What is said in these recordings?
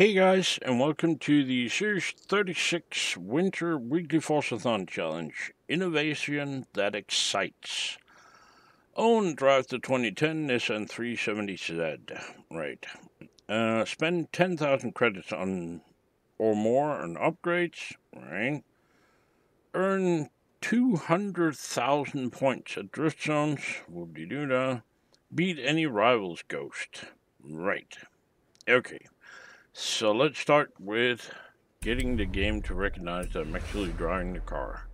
Hey guys, and welcome to the Series 36 Winter Weekly Forzathon Challenge, Innovation That Excites. Own, drive the 2010 Nissan 370Z, right. Spend 10,000 credits on or more on upgrades, right. Earn 200,000 points at drift zones, whoop-de-doo-da. Beat any rival's ghost, right. Okay. So let's start with getting the game to recognize that I'm actually driving the car.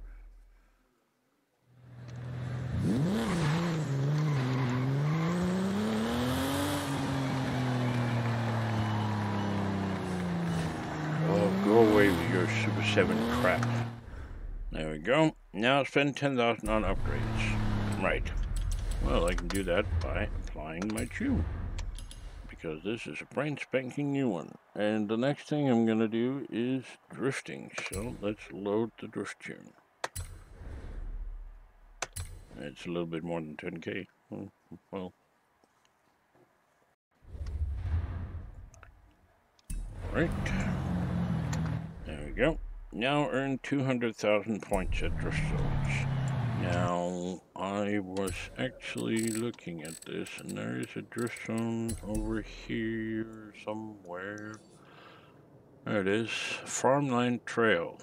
Oh, go away with your Super 7 crap. There we go. Now spend 10,000 on upgrades. Right. Well, I can do that by applying my chew, because this is a brain spanking new one. And the next thing I'm gonna do is drifting. So let's load the drift tune. It's a little bit more than 10K. Well. Right. There we go. Now earn 200,000 points at drift zones. Now, I was actually looking at this, and there is a drift zone over here somewhere. There it is, Farmland Trail,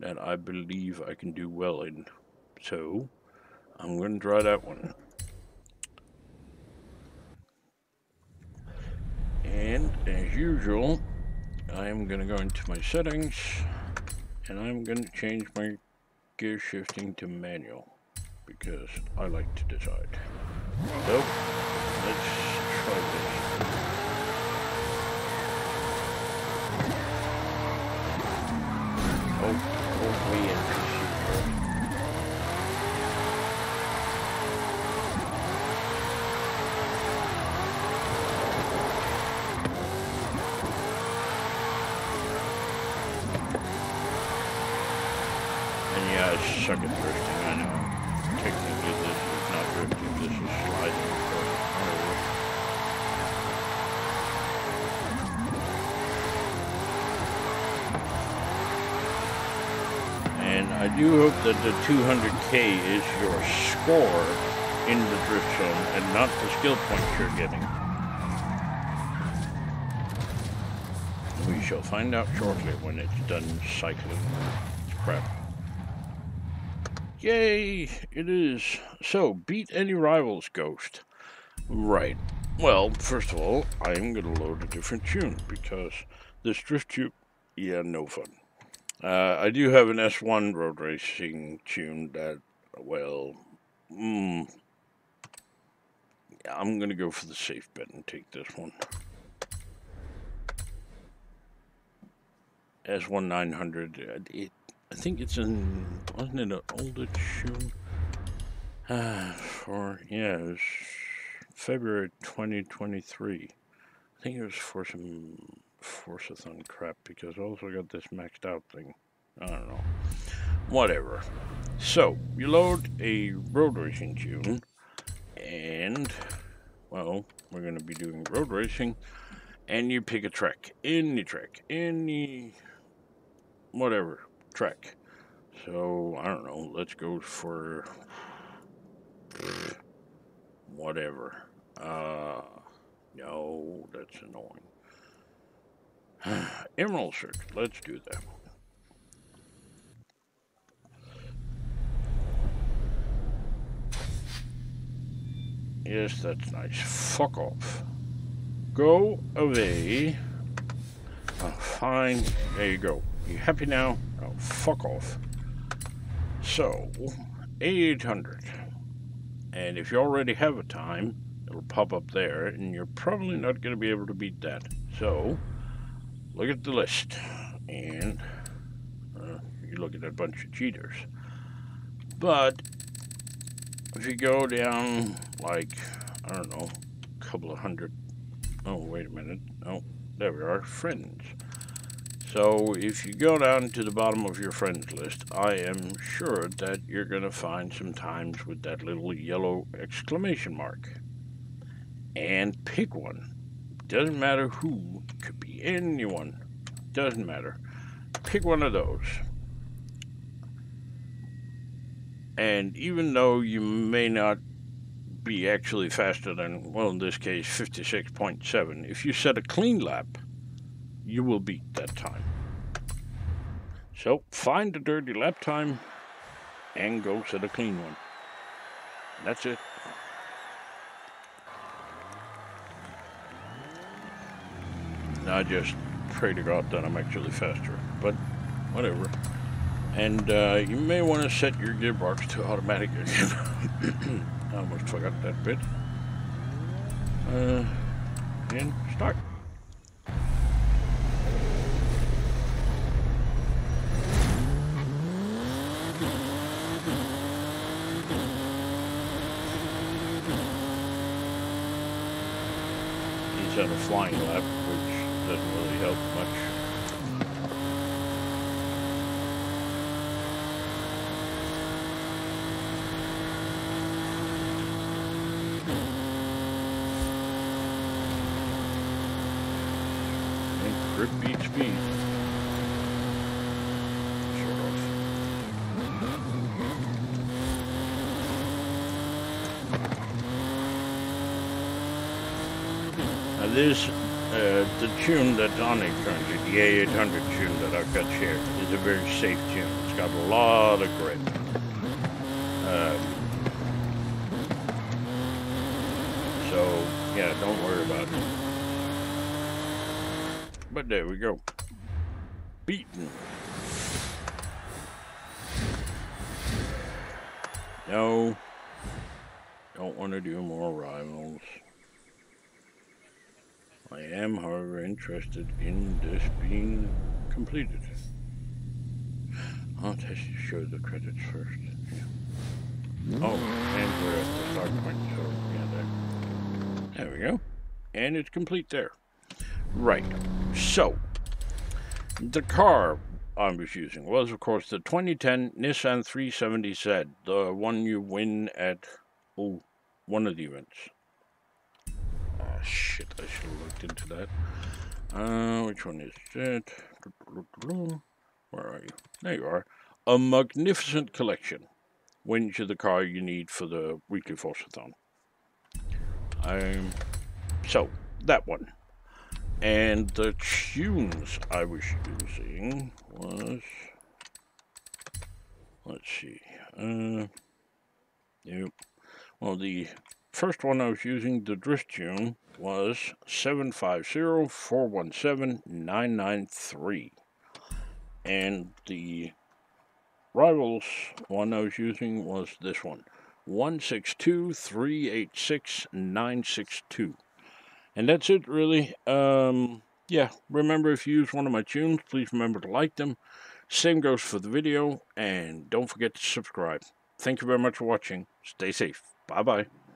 that I believe I can do well in. So, I'm going to try that one. And, as usual, I'm going to go into my settings, and I'm going to change my gear shifting to manual, because I like to decide. So, let's try this. Oh, me and suck at drifting, I know. Technically this is not drifting, this is sliding. And I do hope that the 200K is your score in the drift zone and not the skill points you're getting. We shall find out shortly when it's done cycling. It's crap. Yay, it is. So, beat any rival's ghost. Right. Well, first of all, I'm going to load a different tune, because this drift tune, yeah, no fun. I do have an S1 road racing tune that, well, I'm going to go for the safe bet and take this one. S1 900, I think it's an, wasn't it an older tune? Yeah, it was February 2023. I think it was for some Forzathon crap, because I also got this maxed out thing. I don't know. Whatever. So, you load a road racing tune, and, well, we're going to be doing road racing, and you pick a track, any, whatever. Track. So, I don't know, let's go for whatever. No, that's annoying. Emerald Search, let's do that one. Yes, that's nice. Fuck off. Go away. Fine, there you go. You happy now? Oh, fuck off. So, 800. And if you already have a time, it'll pop up there, and you're probably not going to be able to beat that. So, look at the list. And you look at a bunch of cheaters. But, if you go down, like, I don't know, a couple of hundred. Oh, wait a minute. Oh, there we are. Friends. So, if you go down to the bottom of your friends list, I am sure that you're going to find some times with that little yellow exclamation mark. And pick one. Doesn't matter who. Could be anyone. Doesn't matter. Pick one of those. And even though you may not be actually faster than, well, in this case, 56.7, if you set a clean lap, you will beat that time. So find the dirty lap time and go set a clean one. That's it. I just pray to God that I'm actually faster, but whatever. And you may want to set your gearbox to automatic again. I almost forgot that bit. And start. He's on a flying lap, which doesn't really help much. Grip beat speed. Sort of. Now this, the tune that's on it currently, the A800 tune that I've got here, is a very safe tune. It's got a lot of grip. So, yeah, don't worry about it. But there we go. Beaten. No. Don't want to do more rivals. I am, however, interested in this being completed. I'll test to show the credits first. Yeah. Oh, and we're at the start point, so yeah, there we go. And it's complete there. Right, so the car I was using was, of course, the 2010 Nissan 370Z, the one you win at one of the events. Oh, shit, I should have looked into that. Which one is it? Where are you? There you are. A magnificent collection wins you the car you need for the weekly Forzathon. So, that one. And the tunes I was using was, let's see, yep. Well, the first one I was using, the drift tune, was 750-417-993. And the rivals one I was using was this one, 162-386-962. And that's it, really. Yeah, remember, if you use one of my tunes, please remember to like them. Same goes for the video, and don't forget to subscribe. Thank you very much for watching. Stay safe. Bye-bye.